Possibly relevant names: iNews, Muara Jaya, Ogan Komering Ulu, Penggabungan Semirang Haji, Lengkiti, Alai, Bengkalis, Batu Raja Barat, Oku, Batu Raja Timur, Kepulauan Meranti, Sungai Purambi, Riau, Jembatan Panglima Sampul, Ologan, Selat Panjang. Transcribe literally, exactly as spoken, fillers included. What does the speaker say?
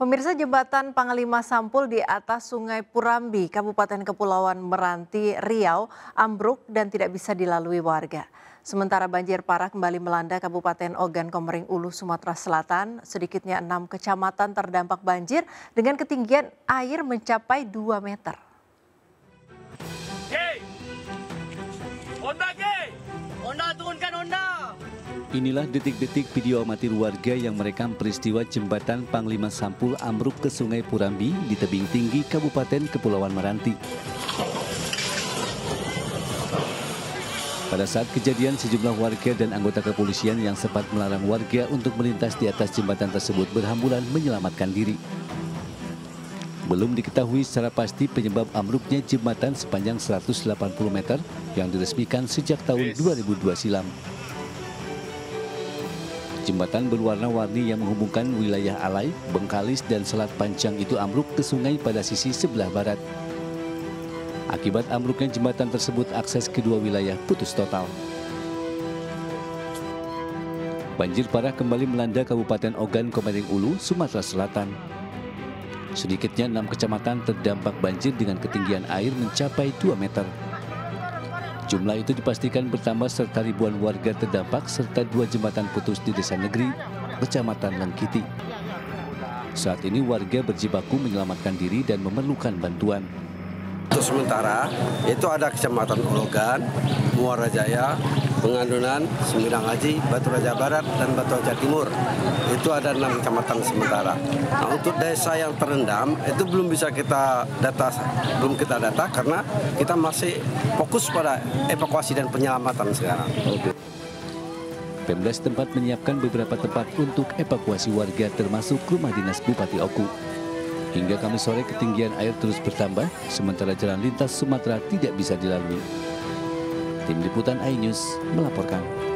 Pemirsa, Jembatan Panglima Sampul di atas Sungai Purambi, Kabupaten Kepulauan Meranti, Riau, ambruk dan tidak bisa dilalui warga. Sementara banjir parah kembali melanda Kabupaten Ogan Komering Ulu, Sumatera Selatan. Sedikitnya enam kecamatan terdampak banjir dengan ketinggian air mencapai dua meter. Inilah detik-detik video amatir warga yang merekam peristiwa jembatan Panglima Sampul ambruk ke Sungai Purambi di tebing tinggi Kabupaten Kepulauan Meranti. Pada saat kejadian, sejumlah warga dan anggota kepolisian yang sempat melarang warga untuk melintas di atas jembatan tersebut berhamburan menyelamatkan diri. Belum diketahui secara pasti penyebab ambruknya jembatan sepanjang seratus delapan puluh meter yang diresmikan sejak tahun dua ribu dua silam. Jembatan berwarna-warni yang menghubungkan wilayah Alai, Bengkalis, dan Selat Panjang itu ambruk ke sungai pada sisi sebelah barat. Akibat ambruknya jembatan tersebut, akses kedua wilayah putus total. Banjir parah kembali melanda Kabupaten Ogan Komering Ulu, Sumatera Selatan. Sedikitnya enam kecamatan terdampak banjir dengan ketinggian air mencapai dua meter. Jumlah itu dipastikan bertambah serta ribuan warga terdampak serta dua jembatan putus di desa negeri, kecamatan Lengkiti. Saat ini warga berjibaku menyelamatkan diri dan memerlukan bantuan. Untuk sementara, itu ada kecamatan Ologan, Muara Jaya, Penggabungan Semirang Haji, Batu Raja Barat, dan Batu Raja Timur. Itu ada enam kecamatan sementara. Nah, untuk desa yang terendam, itu belum bisa kita data, belum kita data karena kita masih fokus pada evakuasi dan penyelamatan sekarang. Pemda setempat menyiapkan beberapa tempat untuk evakuasi warga termasuk rumah dinas Bupati Oku. Hingga Kamis sore ketinggian air terus bertambah, sementara jalan lintas Sumatera tidak bisa dilalui. Tim Liputan iNews melaporkan.